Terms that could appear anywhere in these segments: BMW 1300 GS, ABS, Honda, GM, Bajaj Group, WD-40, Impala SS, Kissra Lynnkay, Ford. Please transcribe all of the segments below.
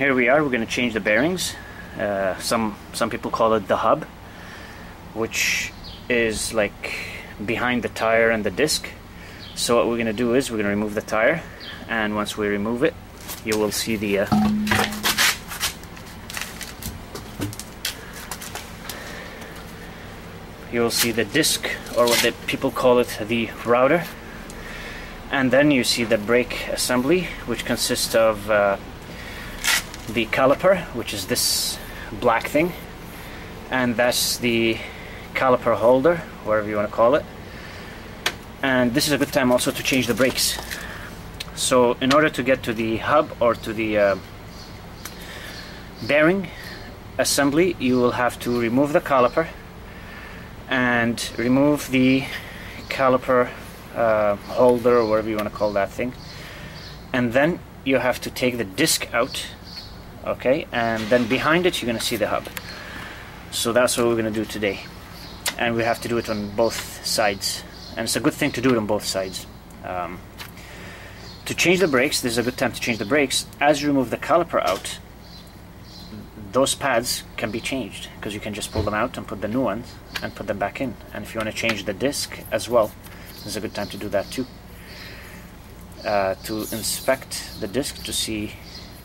here we are. We're going to change the bearings. Some people call it the hub, which is like behind the tire and the disc. So what we're going to do is we're going to remove the tire, and once we remove it, you will see the disc, or what the people call it, the router. And then you see the brake assembly, which consists of the caliper, which is this black thing, and that's the caliper holder, whatever you want to call it. And this is a good time also to change the brakes. So in order to get to the hub or to the bearing assembly, you will have to remove the caliper and remove the caliper holder, or whatever you want to call that thing, and then you have to take the disc out, okay, and then behind it you're going to see the hub. So that's what we're going to do today, and we have to do it on both sides, and it's a good thing to do it on both sides. To change the brakes, this is a good time to change the brakes. As you remove the caliper out, those pads can be changed, because you can just pull them out and put the new ones and put them back in. And if you want to change the disc as well, this is a good time to do that too. To inspect the disc to see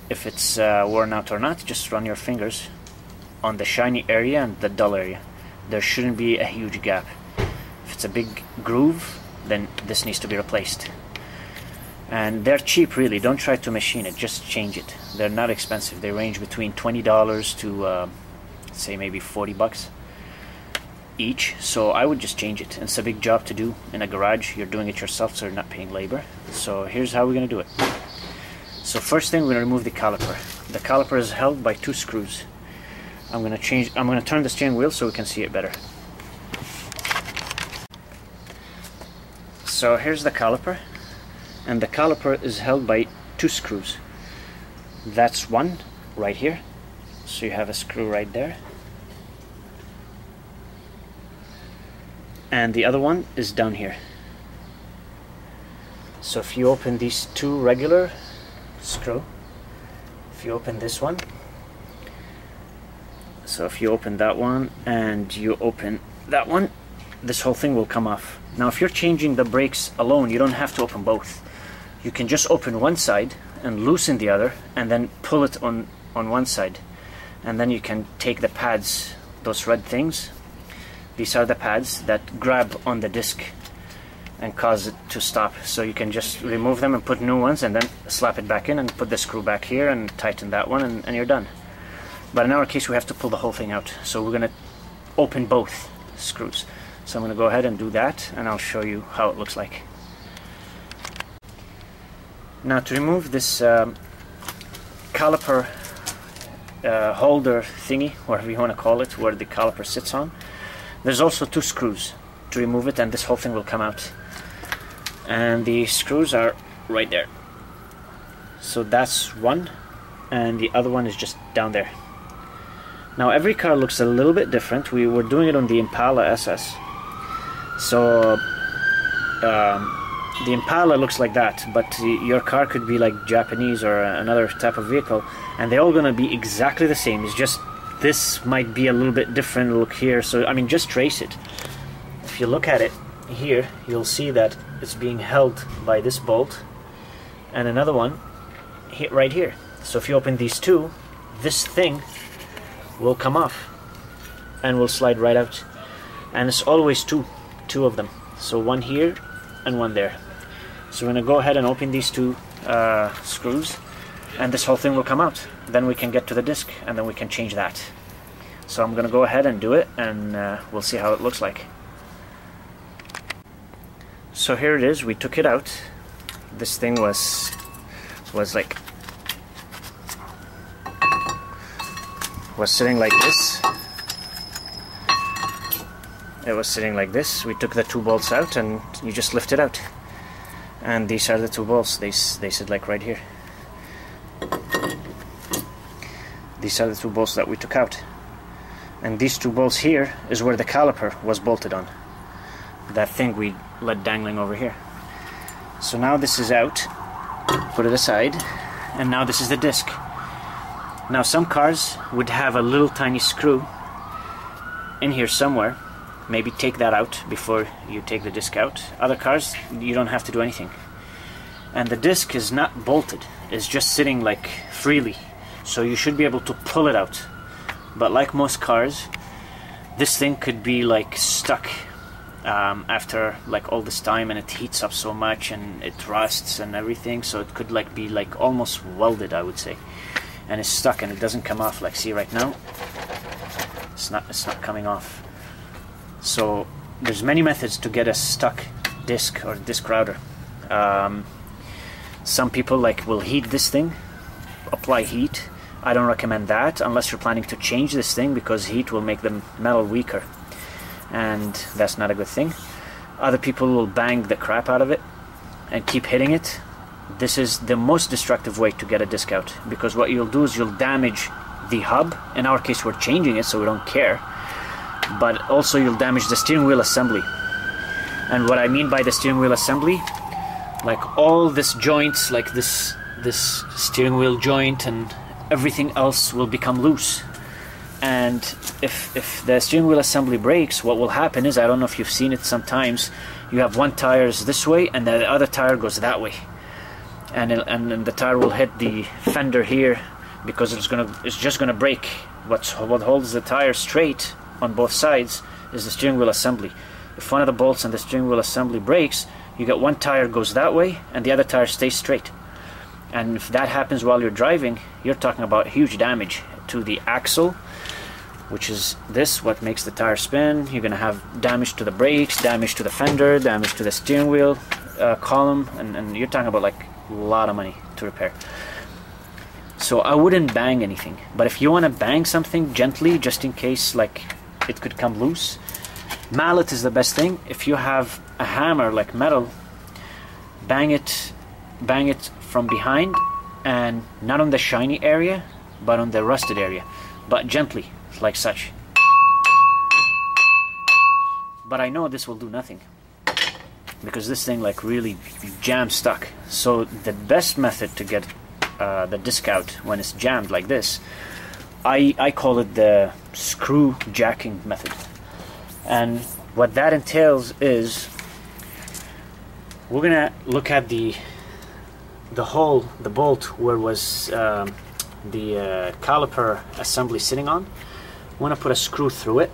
if it's worn out or not, just run your fingers on the shiny area and the dull area. There shouldn't be a huge gap. If it's a big groove, then this needs to be replaced. And they're cheap, really. Don't try to machine it, just change it. They're not expensive. They range between $20 to say maybe 40 bucks each. So I would just change it. It's a big job to do in a garage. You're doing it yourself, so you're not paying labor. So here's how we're going to do it. So first thing, we're going to remove the caliper. The caliper is held by two screws. I'm going to turn the steering wheel so we can see it better. So here's the caliper. And the caliper is held by two screws. That's one right here, so you have a screw right there, and the other one is down here. So if you open these two regular screws, if you open this one, so if you open that one and you open that one, this whole thing will come off. Now if you're changing the brakes alone, you don't have to open both. You can just open one side and loosen the other, and then pull it on one side, and then you can take the pads, those red things. These are the pads that grab on the disc and cause it to stop. So you can just remove them and put new ones, and then slap it back in and put the screw back here and tighten that one, and you're done. But in our case, we have to pull the whole thing out, so we're gonna open both screws. So I'm gonna go ahead and do that, and I'll show you how it looks like. Now to remove this caliper holder thingy, whatever you want to call it, where the caliper sits on, there's also two screws to remove it, and this whole thing will come out. And the screws are right there. So that's one, and the other one is just down there. Now every car looks a little bit different. We were doing it on the Impala SS. So the Impala looks like that, but your car could be like Japanese or another type of vehicle, and they're all going to be exactly the same. It's just this might be a little bit different look here. So I mean, just trace it. If you look at it here, you'll see that it's being held by this bolt and another one right here. So if you open these two, this thing will come off and will slide right out. And it's always two of them, so one here and one there. So we're gonna go ahead and open these two screws, and this whole thing will come out. Then we can get to the disc, and then we can change that. So I'm gonna go ahead and do it, and we'll see how it looks like. So here it is. We took it out. This thing was sitting like this. It was sitting like this. We took the two bolts out, and you just lift it out. And these are the two bolts. They sit like right here. These are the two bolts that we took out. And these two bolts here is where the caliper was bolted on. That thing we let dangling over here. So now this is out. Put it aside. And now this is the disc. Now some cars would have a little tiny screw in here somewhere. Maybe take that out before you take the disc out. Other cars, you don't have to do anything. And the disc is not bolted, it's just sitting like freely, so you should be able to pull it out. But like most cars, this thing could be like stuck after like all this time, and it heats up so much and it rusts and everything, so it could like be like almost welded, I would say, and it's stuck and it doesn't come off. Like, see right now, it's not coming off. So there's many methods to get a stuck disc or disc router. Some people like will heat this thing, apply heat. I don't recommend that unless you're planning to change this thing, because heat will make the metal weaker, and that's not a good thing. Other people will bang the crap out of it and keep hitting it. This is the most destructive way to get a disc out, because what you'll do is you'll damage the hub. In our case, we're changing it, so we don't care, but also you'll damage the steering wheel assembly. And what I mean by the steering wheel assembly, like all this joints, like this steering wheel joint and everything else will become loose. And if the steering wheel assembly breaks, what will happen is, I don't know if you've seen it sometimes, you have one tire is this way and the other tire goes that way, and the tire will hit the fender here, because it's just gonna break. What holds the tire straight on both sides is the steering wheel assembly. If one of the bolts on the steering wheel assembly breaks, you got one tire goes that way and the other tire stays straight. And if that happens while you're driving, you're talking about huge damage to the axle, which is this, what makes the tire spin. You're gonna have damage to the brakes, damage to the fender, damage to the steering wheel column, and you're talking about like a lot of money to repair. So I wouldn't bang anything, but if you want to bang something gently, just in case like it could come loose, mallet is the best thing. If you have a hammer like metal, bang it from behind, and not on the shiny area but on the rusted area, but gently, like such. But I know this will do nothing, because this thing like really jam stuck. So the best method to get the disc out when it's jammed like this, I call it the screw jacking method. And what that entails is, we're gonna look at the hole, the bolt where was the caliper assembly sitting on. We're gonna put a screw through it,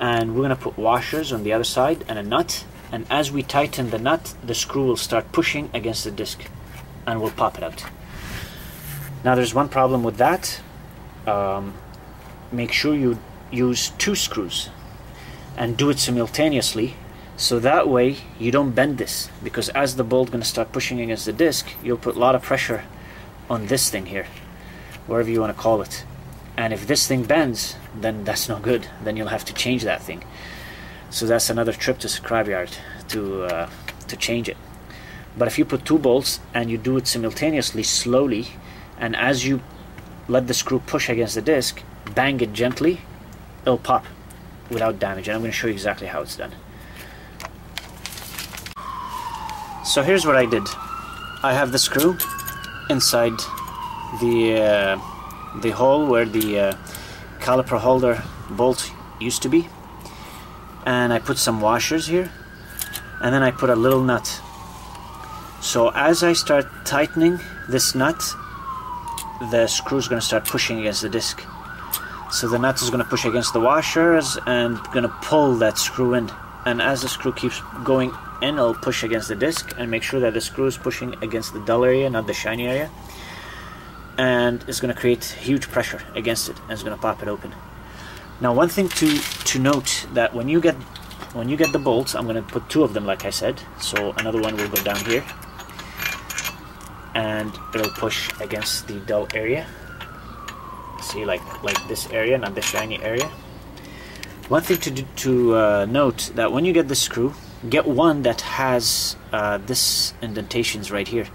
and we're gonna put washers on the other side and a nut, and as we tighten the nut, the screw will start pushing against the disc and we'll pop it out. Now there's one problem with that. Make sure you use two screws and do it simultaneously, so that way you don't bend this, because as the bolt gonna start pushing against the disc, you'll put a lot of pressure on this thing here, wherever you want to call it. And if this thing bends, then that's no good, then you'll have to change that thing. So that's another trip to scrapyard to change it. But if you put two bolts and you do it simultaneously, slowly, and as you let the screw push against the disc, bang it gently, it'll pop without damage. And I'm going to show you exactly how it's done. So here's what I did. I have the screw inside the hole where the caliper holder bolt used to be, and I put some washers here, and then I put a little nut. So as I start tightening this nut, the screw is going to start pushing against the disc. So the nut is going to push against the washers and going to pull that screw in, and as the screw keeps going in, it'll push against the disc. And make sure that the screw is pushing against the dull area, not the shiny area, and it's going to create huge pressure against it, and it's going to pop it open. Now one thing to note, that when you get the bolts, I'm going to put two of them like I said, so another one will go down here and it'll push against the dull area. See, like this area, not the shiny area. One thing to do, note, that when you get the screw, get one that has this indentations right here,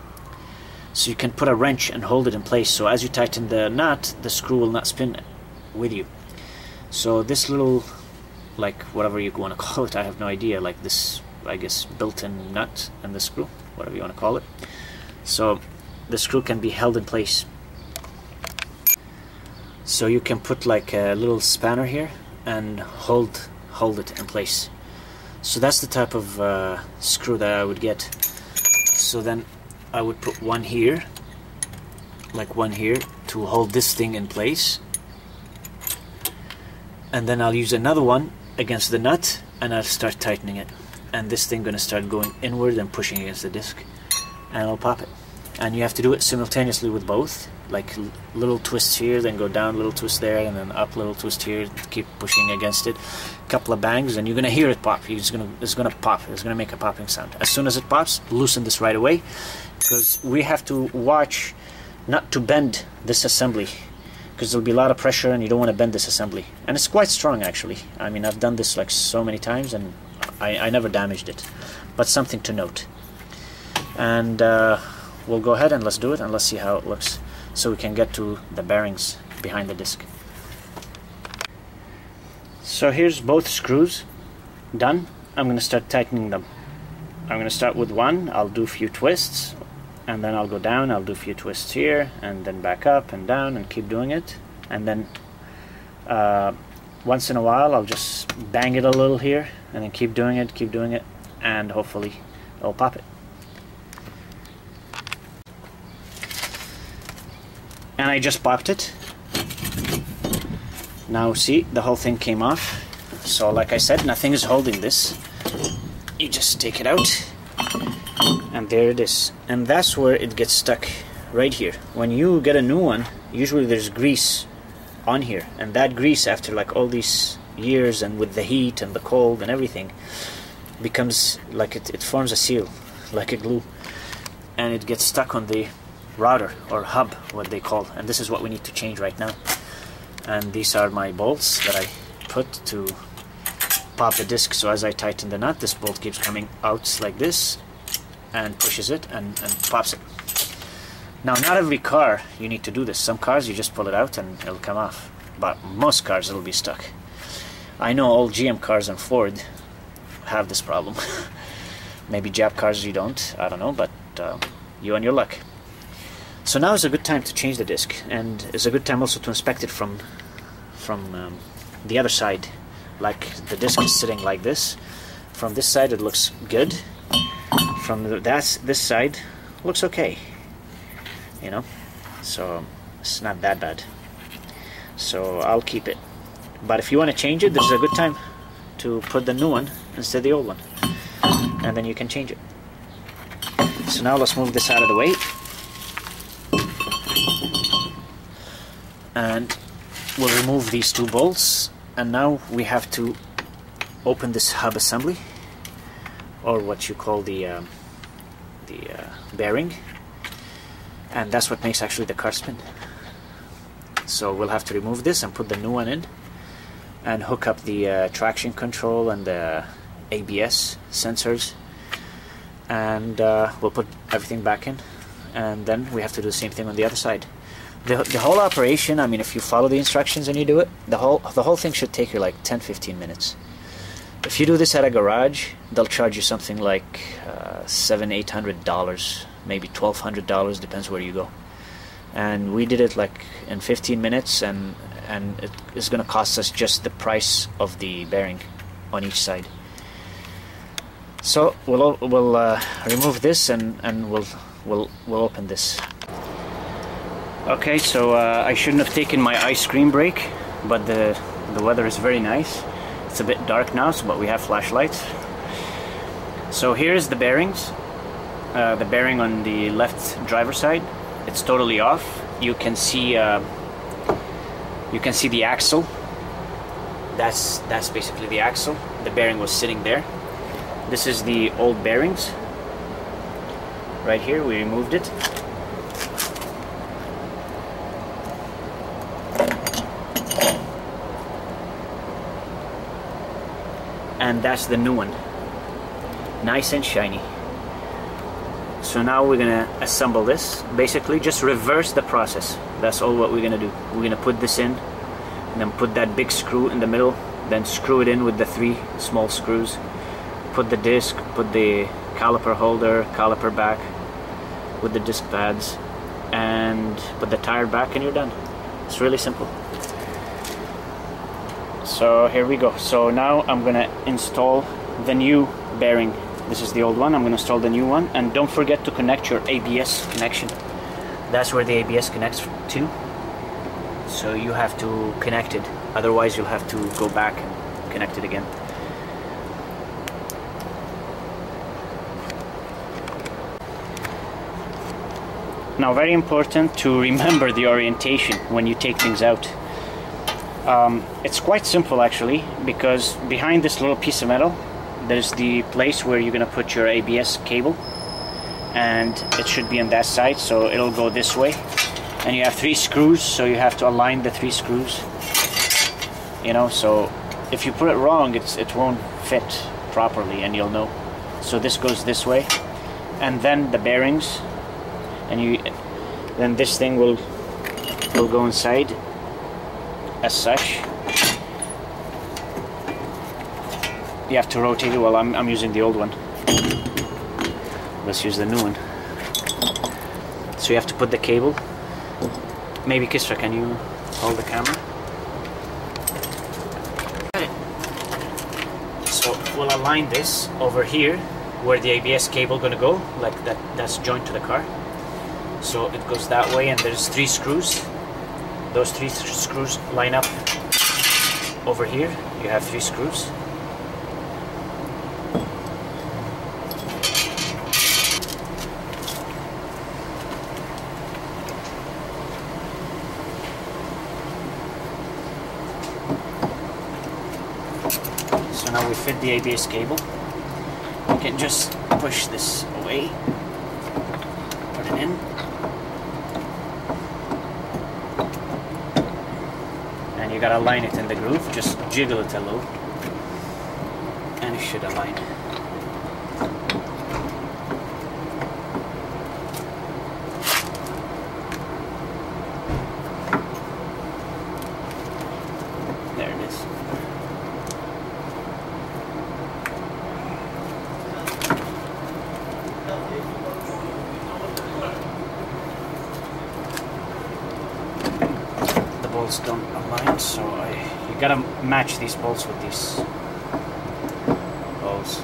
so you can put a wrench and hold it in place. So as you tighten the nut, the screw will not spin with you. So this little, like whatever you want to call it, I have no idea, like this, I guess, built-in nut and the screw, whatever you want to call it. So the screw can be held in place. So you can put like a little spanner here and hold it in place. So that's the type of screw that I would get. So then I would put one here, like one here, to hold this thing in place, and then I'll use another one against the nut and I'll start tightening it, and this thing gonna start going inward and pushing against the disc, and I'll pop it. And you have to do it simultaneously with both, like little twists here, then go down, little twist there, and then up, little twist here, keep pushing against it, couple of bangs, and you're gonna hear it pop. It's gonna pop, it's gonna make a popping sound. As soon as it pops, loosen this right away, because we have to watch not to bend this assembly, because there'll be a lot of pressure and you don't want to bend this assembly. And it's quite strong, actually. I mean, I've done this like so many times and I never damaged it, but something to note. And we'll go ahead and let's do it and let's see how it looks, so we can get to the bearings behind the disc. So here's both screws done. I'm gonna start tightening them. I'm gonna start with one, I'll do a few twists, and then I'll go down, I'll do a few twists here, and then back up and down, and keep doing it. And then once in a while I'll just bang it a little here, and then keep doing it, and hopefully it'll pop it. And I just popped it. Now see, the whole thing came off. So like I said, nothing is holding this. You just take it out, and there it is. And that's where it gets stuck, right here. When you get a new one, usually there's grease on here, and that grease, after like all these years and with the heat and the cold and everything, becomes like it forms a seal, like a glue, and it gets stuck on the router or hub, what they call, and this is what we need to change right now. And these are my bolts that I put to pop the disc. So as I tighten the nut, this bolt keeps coming out like this and pushes it and pops it. Now, not every car you need to do this. Some cars you just pull it out and it'll come off, but most cars it'll be stuck. I know all GM cars and Ford have this problem. Maybe Jap cars you don't, I don't know, but you and your luck. So now is a good time to change the disc, and it's a good time also to inspect it from the other side. Like the disc is sitting like this. From this side it looks good. From this side looks okay. You know, so it's not that bad. So I'll keep it. But if you want to change it, this is a good time to put the new one instead of the old one, and then you can change it. So now let's move this out of the way. And we'll remove these two bolts, and now we have to open this hub assembly, or what you call the bearing, and that's what makes actually the car spin. So we'll have to remove this and put the new one in, and hook up the traction control and the ABS sensors, and we'll put everything back in, and then we have to do the same thing on the other side. The whole operation, I mean, if you follow the instructions and you do it, the whole thing should take you like 10-15 minutes. If you do this at a garage, they'll charge you something like $700-800, maybe $1,200, depends where you go. And we did it like in 15 minutes, and it is going to cost us just the price of the bearing on each side. So we'll remove this and we'll open this. Okay, so I shouldn't have taken my ice cream break, but the weather is very nice. It's a bit dark now, but we have flashlights. So here's the bearings. The bearing on the left driver's side, it's totally off. You can see the axle. That's basically the axle. The bearing was sitting there. This is the old bearings. Right here, we removed it. And that's the new one, nice and shiny. So now we're gonna assemble this, basically just reverse the process. That's all what we're gonna do. We're gonna put this in, and then put that big screw in the middle, then screw it in with the three small screws, put the disc, put the caliper holder, caliper back with the disc pads, and put the tire back, and you're done. It's really simple. So here we go. So now I'm gonna install the new bearing. This is the old one. I'm gonna install the new one, and don't forget to connect your ABS connection. That's where the ABS connects to, so you have to connect it, otherwise you'll have to go back and connect it again. Now, very important to remember the orientation when you take things out. It's quite simple actually, because behind this little piece of metal there's the place where you're gonna put your ABS cable, and it should be on that side, so it'll go this way, and you have 3 screws, so you have to align the 3 screws, you know. So if you put it wrong, it won't fit properly and you'll know. So this goes this way, and then the bearings, and then this thing will go inside as such. You have to rotate it. Well, I'm using the old one. Let's use the new one. So you have to put the cable. Maybe Kissra, can you hold the camera? Got it. So we'll align this over here where the ABS cable gonna go, like that. That's joined to the car. So it goes that way, and there's 3 screws. Those 3 screws line up over here. You have 3 screws. So now we fit the ABS cable. You can just push this away, put it in, and you gotta align it in the groove. Just jiggle it a little, and it should align. There it is. The bolts don't align, so you gotta match these bolts with these bolts.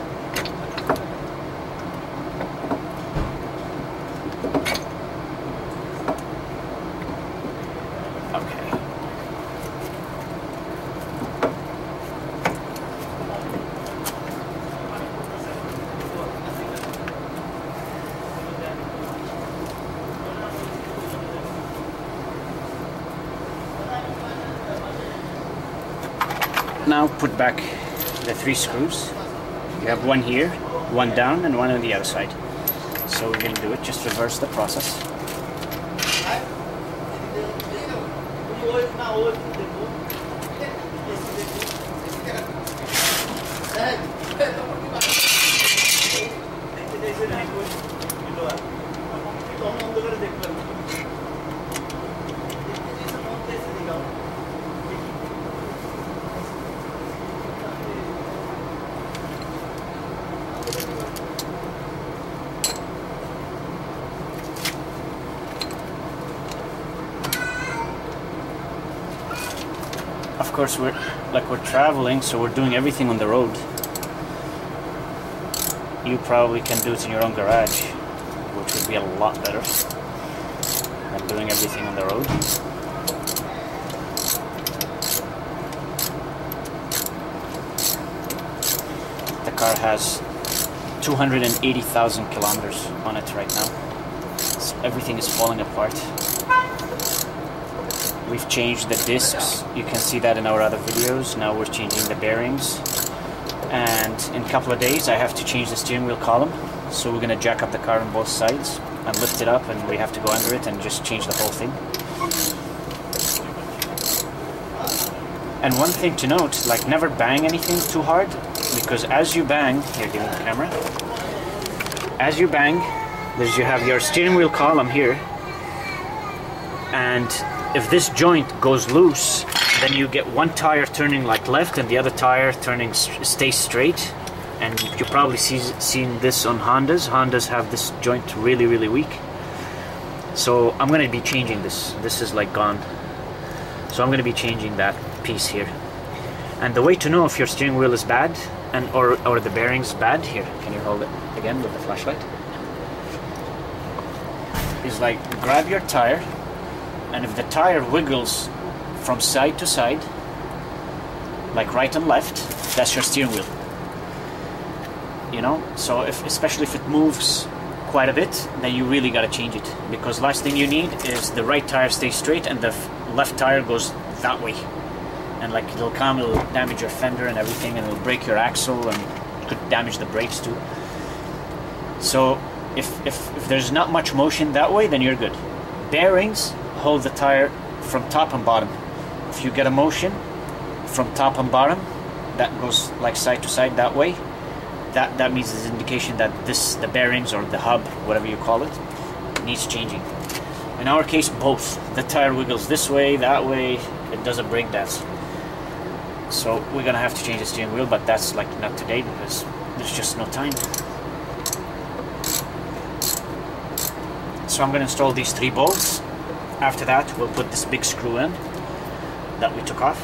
Now put back the 3 screws. You have one here, one down, and one on the outside. So we're going to do it, just reverse the process. Of course, we're traveling, so we're doing everything on the road. You probably can do it in your own garage, which would be a lot better than doing everything on the road. The car has 280,000 kilometers on it right now. So everything is falling apart. We've changed the discs, you can see that in our other videos. Now we're changing the bearings, and in a couple of days I have to change the steering wheel column, so we're gonna jack up the car on both sides and lift it up, and we have to go under it and just change the whole thing. And one thing to note, like, never bang anything too hard, because as you bang, here, give me the camera, as you bang, there's, you have your steering wheel column here, and if this joint goes loose, then you get one tire turning like left and the other tire turning stays straight. And you've probably seen this on Hondas. Hondas have this joint really, really weak. So I'm going to be changing this. This is like gone. So I'm going to be changing that piece here. And the way to know if your steering wheel is bad and or the bearings bad, here, can you hold it again with the flashlight? Is like grab your tire, and if the tire wiggles from side to side, like right and left, that's your steering wheel. You know, so especially if it moves quite a bit, then you really gotta change it, because last thing you need is the right tire stays straight and the left tire goes that way. And like it'll damage your fender and everything, and it'll break your axle and could damage the brakes too. So if there's not much motion that way, then you're good. Bearings hold the tire from top and bottom. If you get a motion from top and bottom that goes like side to side that way, that means it's an indication that the bearings or the hub, whatever you call it, needs changing. In our case, both. The tire wiggles this way, that way, it does a brake dance. So we're gonna have to change the steering wheel, but that's like not today because there's just no time. So I'm gonna install these 3 bolts. After that, we'll put this big screw in that we took off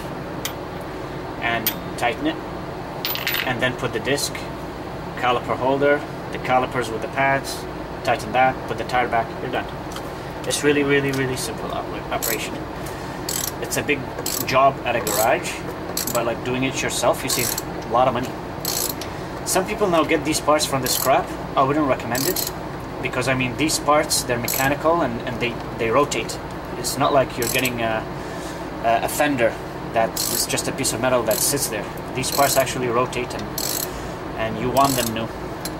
and tighten it, and then put the disc, caliper holder, the calipers with the pads, tighten that, put the tire back, you're done. It's really, really, really simple operation. It's a big job at a garage, but like doing it yourself, you save a lot of money. Some people now get these parts from the scrap. I wouldn't recommend it, because I mean these parts, they're mechanical and they rotate. It's not like you're getting a fender that is just a piece of metal that sits there. These parts actually rotate, and you want them new,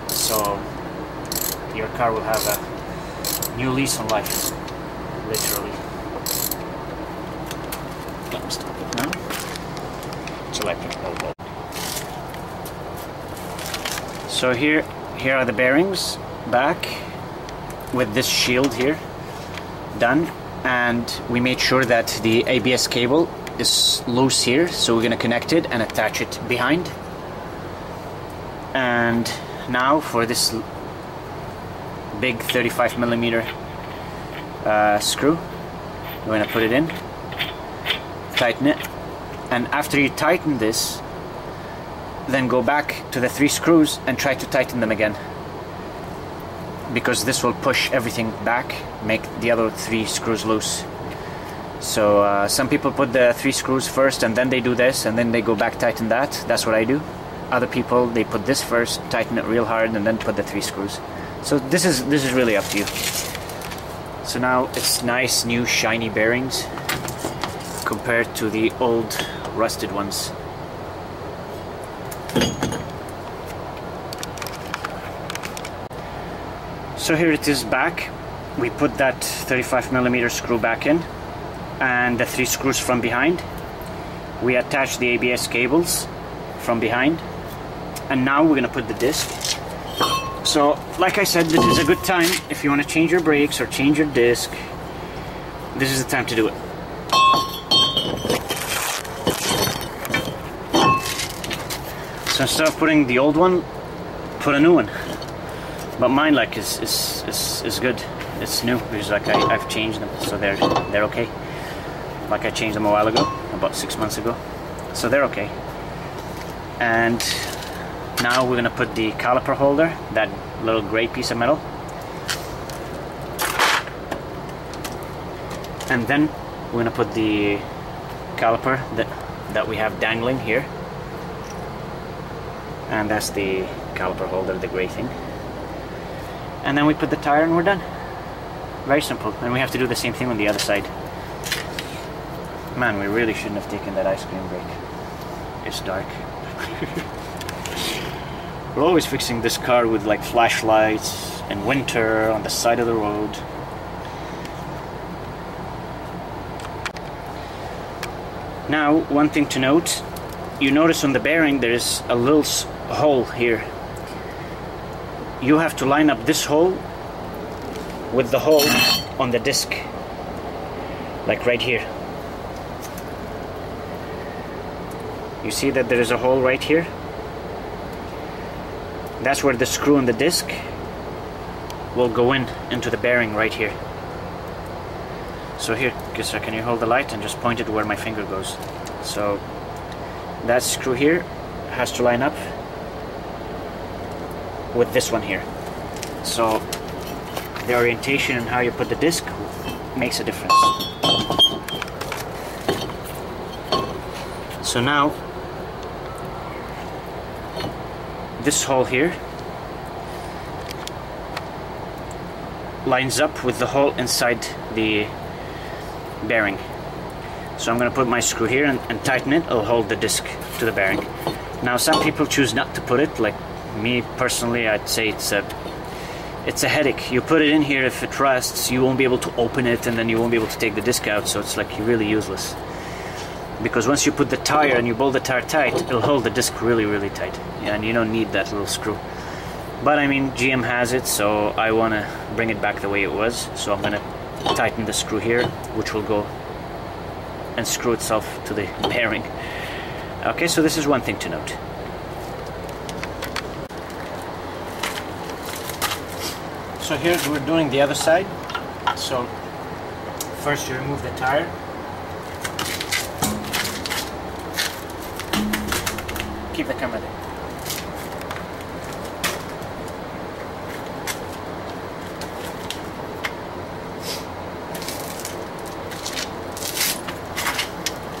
so your car will have a new lease on life, literally. Let me stop it now. So here are the bearings back with this shield here done, and we made sure that the ABS cable is loose here, so we're gonna connect it and attach it behind. And now for this big 35mm screw, we're gonna put it in, tighten it, and after you tighten this, then go back to the 3 screws and try to tighten them again, because this will push everything back, make the other 3 screws loose. So some people put the 3 screws first and then they do this, and then they go back, tighten that. That's what I do. Other people, they put this first, tighten it real hard, and then put the 3 screws. So this is really up to you. So now it's nice, new, shiny bearings compared to the old rusted ones. So here it is back. We put that 35mm screw back in, and the 3 screws from behind. We attach the ABS cables from behind, and now we're gonna put the disc. So like I said, this is a good time if you want to change your brakes or change your disc. This is the time to do it. So instead of putting the old one, put a new one. But mine like is good. It's new because like I've changed them, so they're okay. Like I changed them a while ago, about 6 months ago, so they're okay. And now we're gonna put the caliper holder, that little gray piece of metal, and then we're gonna put the caliper that we have dangling here, and that's the caliper holder, the gray thing. And then we put the tire and we're done. Very simple. And we have to do the same thing on the other side. Man, we really shouldn't have taken that ice cream break. It's dark. We're always fixing this car with like flashlights in winter on the side of the road. Now, one thing to note, you notice on the bearing there is a little hole here. You have to line up this hole with the hole on the disc, like right here. You see that there is a hole right here? That's where the screw and the disc will go into the bearing right here. So here, Kissra, can you hold the light and just point it where my finger goes? So that screw here has to line up with this one here. So the orientation and how you put the disc makes a difference. So now this hole here lines up with the hole inside the bearing. So I'm going to put my screw here and tighten it. I'll hold the disc to the bearing. Now some people choose not to put it, like me personally, I'd say it's a headache. You put it in here, if it rusts, you won't be able to open it, and then you won't be able to take the disc out, so it's like really useless. Because once you put the tire and you bolt the tire tight, it'll hold the disc really, really tight. And you don't need that little screw. But I mean, GM has it, so I want to bring it back the way it was. So I'm going to tighten the screw here, which will go and screw itself to the bearing. Okay, so this is one thing to note. So here we're doing the other side. So first you remove the tire. Keep the camera there.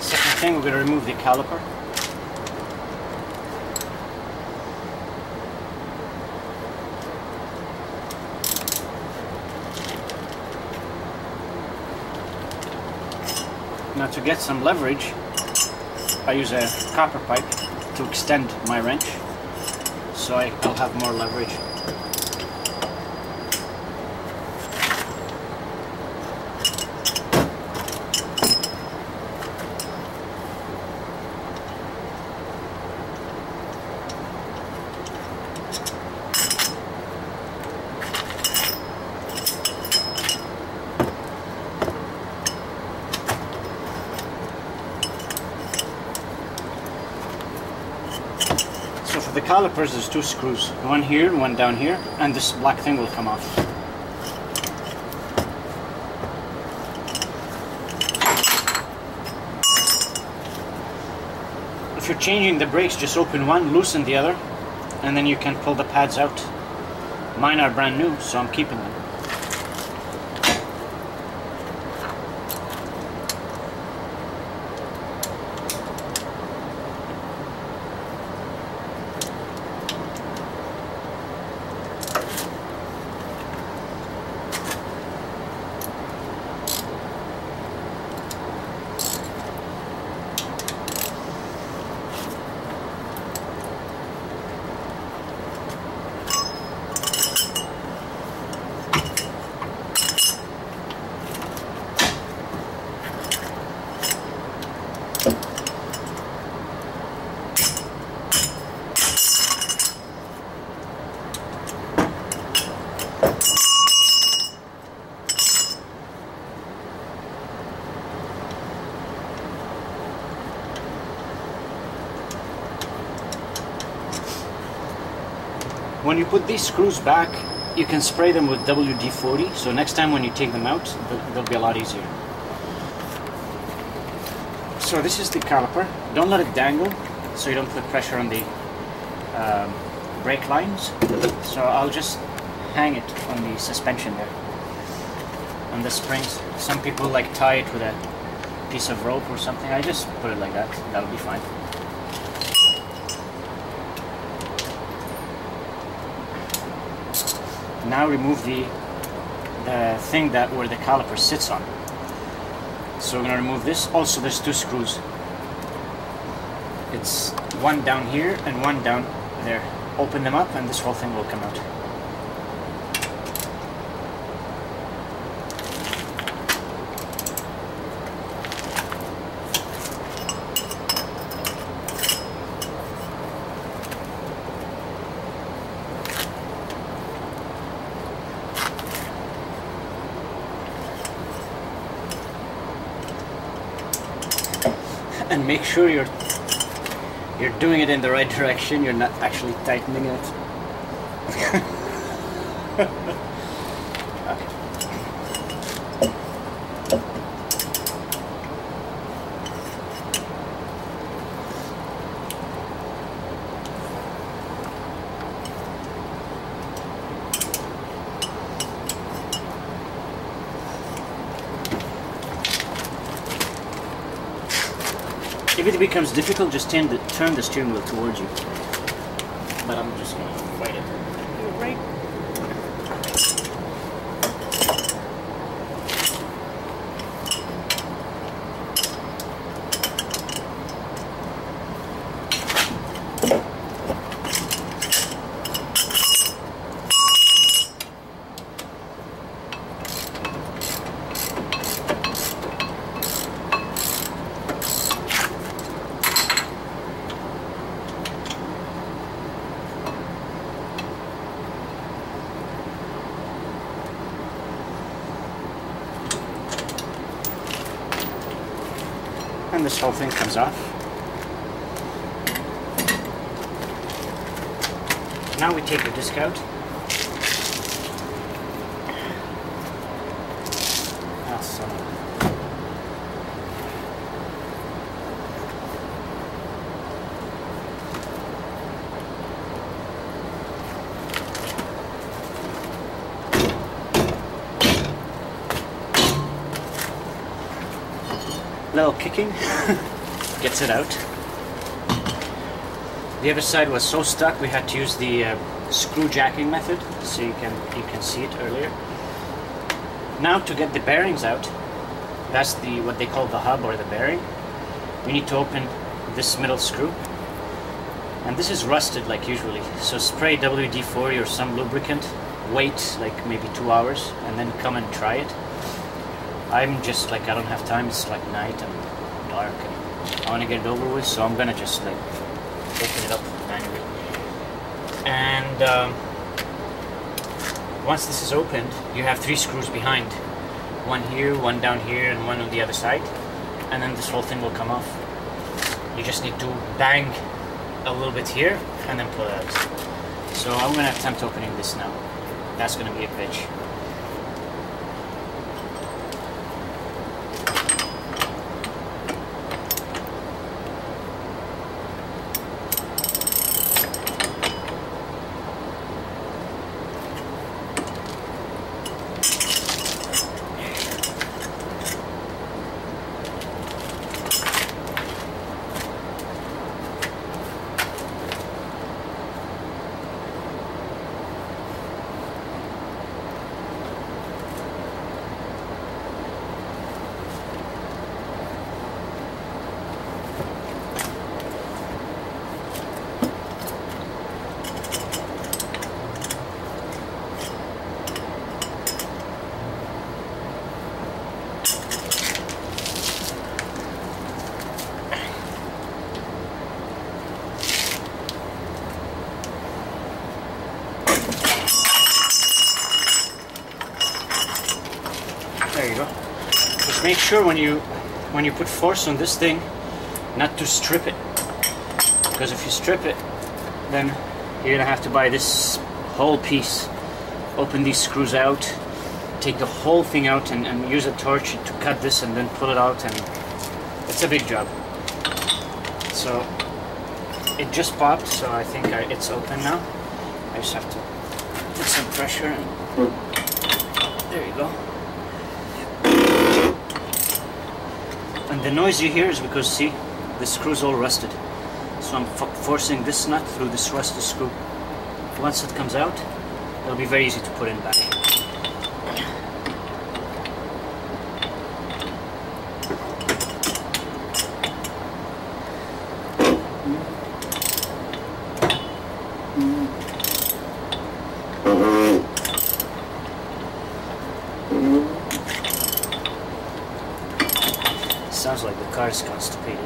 Second thing, we're going to remove the caliper. Now to get some leverage, I use a copper pipe to extend my wrench, so I'll have more leverage. For the calipers, there's two screws, one here, one down here, and this black thing will come off. If you're changing the brakes, just open one, loosen the other, and then you can pull the pads out. Mine are brand new, so I'm keeping them. When you put these screws back, you can spray them with WD-40, so next time when you take them out, they'll be a lot easier. So this is the caliper. Don't let it dangle, so you don't put pressure on the brake lines. So I'll just hang it on the suspension there, on the springs. Some people like tie it with a piece of rope or something. I just put it like that. That'll be fine. Now remove the thing that where the caliper sits on. So we're going to remove this. Also, there's two screws. It's one down here and one down there. Open them up and this whole thing will come out. And make sure you're doing it in the right direction, you're not actually tightening it. Okay. If it becomes difficult, just turn the steering wheel towards you. But I'm just going to fight it. You're right. And this whole thing comes off. Now we take the disc out. Awesome. Little kicking gets it out. The other side was so stuck we had to use the screw jacking method, so you can see it earlier. Now to get the bearings out, that's the what they call the hub or the bearing. We need to open this middle screw, and this is rusted like usually. So spray WD-40 or some lubricant, wait like maybe 2 hours, and then come and try it. I'm just like, I don't have time, it's like night and dark and I want to get it over with, so I'm gonna just like open it up manually. And once this is opened, you have 3 screws behind, one here, one down here, and one on the other side, and then this whole thing will come off. You just need to bang a little bit here and then pull it out. So I'm gonna attempt opening this now. That's gonna be a bitch. There you go. Just make sure when you put force on this thing, not to strip it, because if you strip it, then you're gonna have to buy this whole piece. Open these screws out, take the whole thing out, and use a torch to cut this and then pull it out, and it's a big job. So it just popped, so I think it's open now. I just have to put some pressure, and there you go. And the noise you hear is because, see, the screw's all rusted. So I'm forcing this nut through this rusted screw. Once it comes out, it'll be very easy to put in back. Sounds like the car is constipated.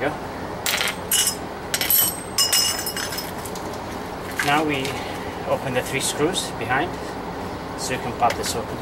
you go. Now we open the 3 screws behind, so you can pop this open.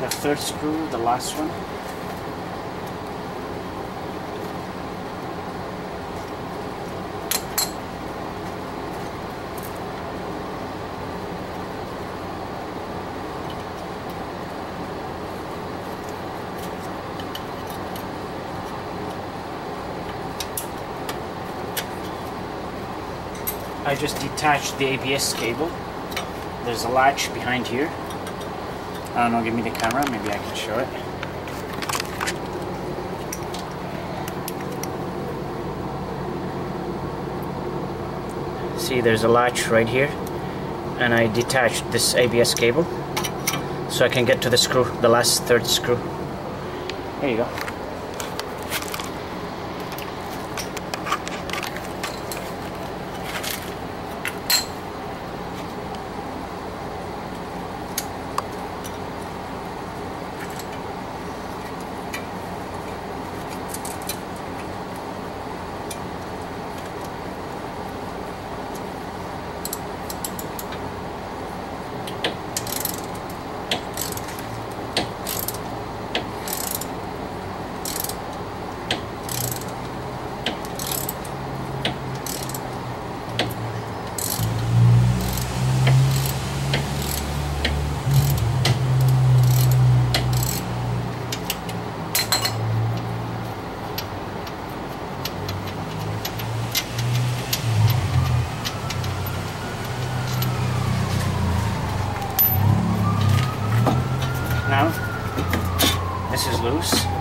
The 3rd screw, the last one. I just detached the ABS cable. There's a latch behind here. I don't know, give me the camera, maybe I can show it. See, there's a latch right here, and I detached this ABS cable so I can get to the screw, the last 3rd screw. There you go.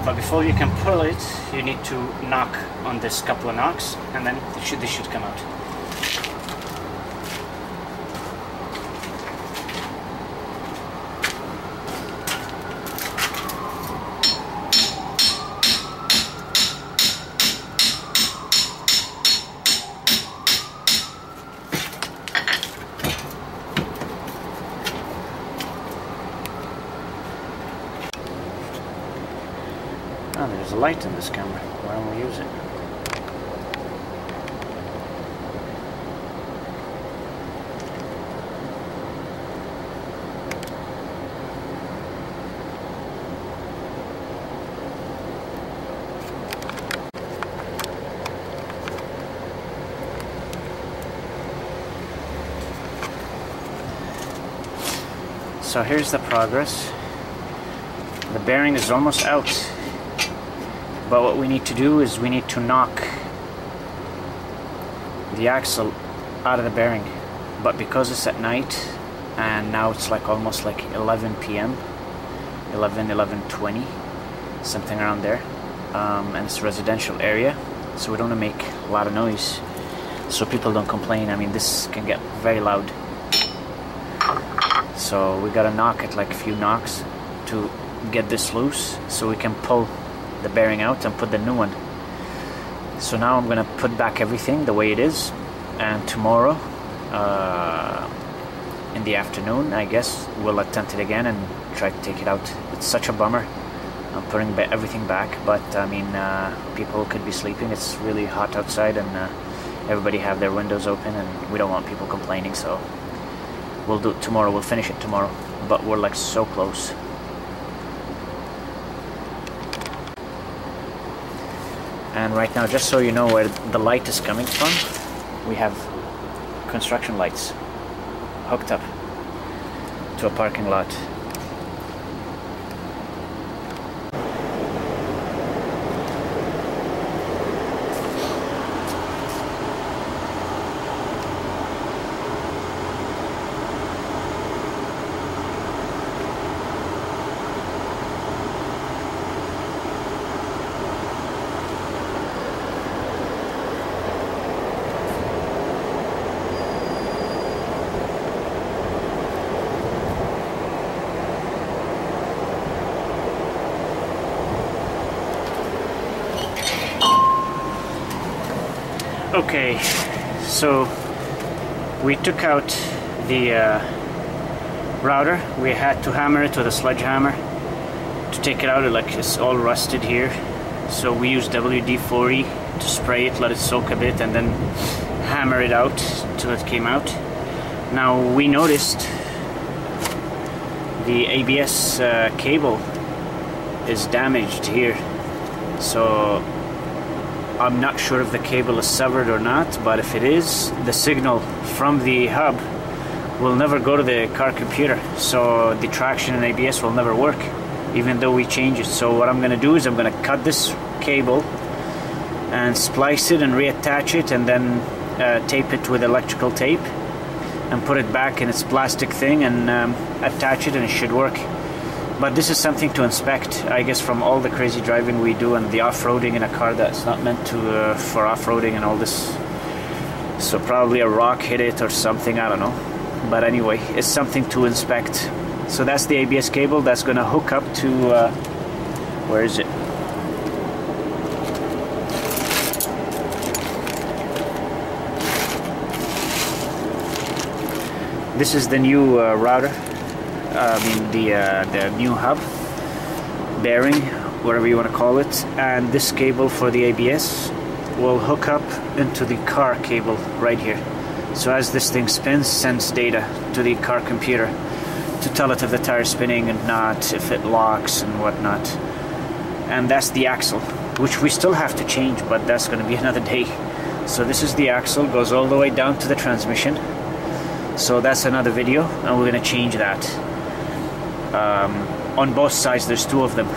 But before you can pull it, you need to knock on this couple of knocks, and then this should come out. Oh, there's a light in this camera. Why don't we use it? So here's the progress. The bearing is almost out. But what we need to do is we need to knock the axle out of the bearing. But because it's at night, and now it's like almost like 11 p.m. 11:20, something around there, and it's a residential area, so we don't want to make a lot of noise. so people don't complain. I mean, this can get very loud, so we gotta knock it like a few knocks to get this loose so we can pull the bearing out and put the new one. So now I'm gonna put back everything the way it is, and tomorrow in the afternoon, I guess, we'll attempt it again and try to take it out. It's such a bummer. I'm putting everything back, but I mean, people could be sleeping. It's really hot outside, and everybody have their windows open, and we don't want people complaining, so we'll do it tomorrow. We'll finish it tomorrow, but we're like so close. And right now, just so you know where the light is coming from, we have construction lights hooked up to a parking lot. Okay, so we took out the router. We had to hammer it with a sledgehammer to take it out. Like, it's all rusted here, so we used WD-40 to spray it, let it soak a bit, and then hammer it out till it came out. Now we noticed the ABS cable is damaged here, so I'm not sure if the cable is severed or not, but if it is, the signal from the hub will never go to the car computer, so the traction and ABS will never work, even though we change it. So what I'm going to do is I'm going to cut this cable and splice it and reattach it, and then tape it with electrical tape and put it back in its plastic thing and attach it, and it should work. But this is something to inspect, I guess, from all the crazy driving we do and the off-roading in a car that's not meant to for off-roading and all this. So probably a rock hit it or something, I don't know. But anyway, it's something to inspect. So that's the ABS cable that's going to hook up to... where is it? This is the new router. I mean the new hub bearing, whatever you want to call it, and this cable for the ABS will hook up into the car cable right here. So as this thing spins, sends data to the car computer to tell it if the tire is spinning and not, if it locks and whatnot. And that's the axle, which we still have to change, but that's going to be another day. So this is the axle, goes all the way down to the transmission. So that's another video, and we're going to change that. On both sides, there's two of them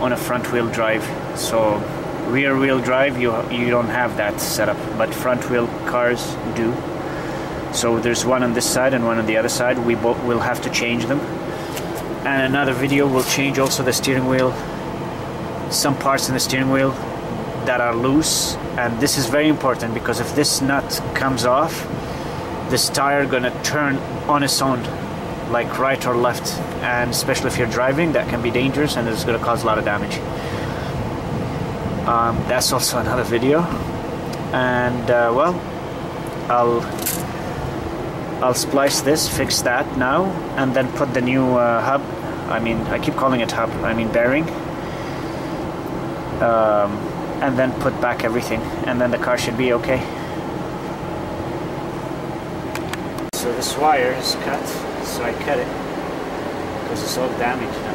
on a front-wheel drive. So rear-wheel drive, you don't have that setup, but front-wheel cars do. So there's one on this side and one on the other side. We both will have to change them. And another video will change also the steering wheel, some parts in the steering wheel that are loose. And this is very important, because if this nut comes off, this tire gonna turn on its own, like right or left, and especially if you're driving, that can be dangerous, and it's gonna cause a lot of damage. That's also another video, and well, I'll splice this, fix that now, and then put the new hub. I mean, I keep calling it hub. I mean bearing, and then put back everything, and then the car should be okay. So this wire is cut, so I cut it because it's all damaged and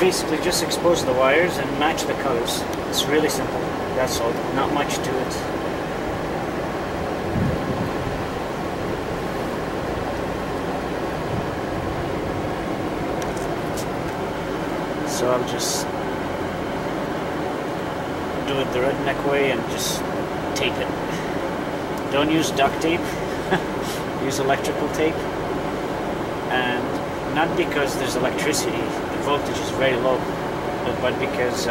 basically just expose the wires and match the colors. It's really simple, that's all, not much to it. So I'll just do it the redneck way and just tape it. Don't use duct tape, use electrical tape. And not because there's electricity, the voltage is very low, but because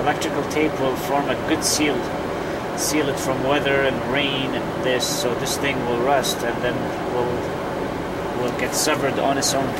electrical tape will form a good seal. Seal it from weather and rain and this, so this thing will rust and then will get severed on its own.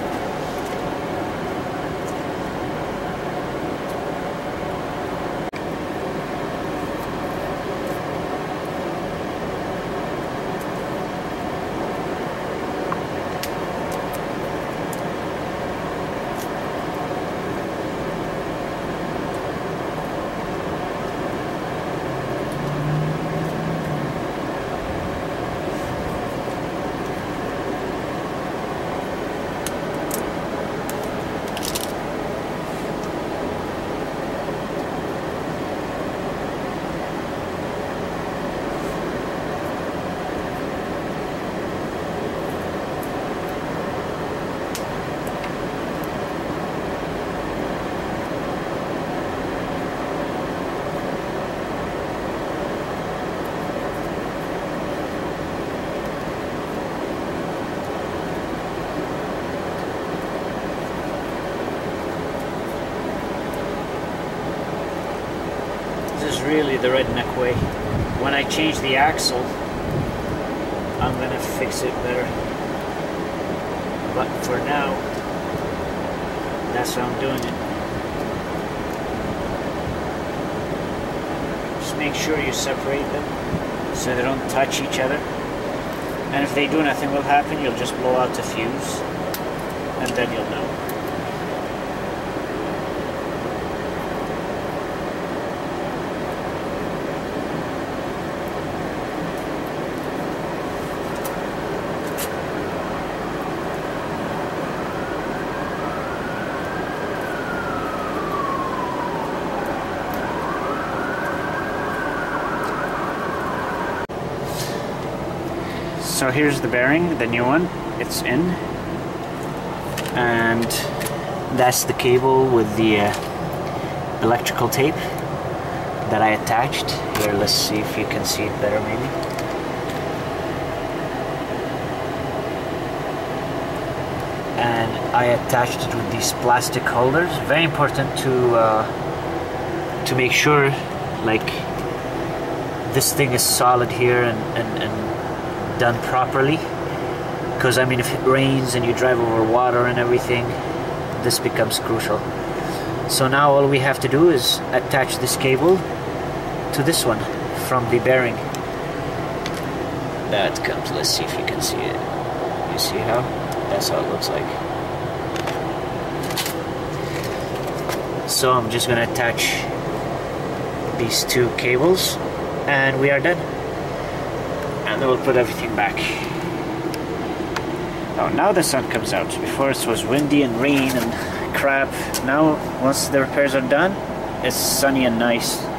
Really the redneck way. When I change the axle, I'm gonna fix it better. But for now, that's how I'm doing it. Just make sure you separate them so they don't touch each other. And if they do, nothing will happen. You'll just blow out the fuse, and then you'll know. So here's the bearing, the new one, it's in, and that's the cable with the electrical tape that I attached. Here, let's see if you can see it better maybe. And I attached it with these plastic holders, very important to make sure like this thing is solid here and done properly, because I mean if it rains and you drive over water and everything, this becomes crucial. So now all we have to do is attach this cable to this one from the bearing. That comes, let's see if you can see it. You see how? That's how it looks like. So I'm just gonna attach these two cables and we are done. And then we'll put everything back. Oh, now the sun comes out. Before it was windy and rain and crap. Now, once the repairs are done, it's sunny and nice.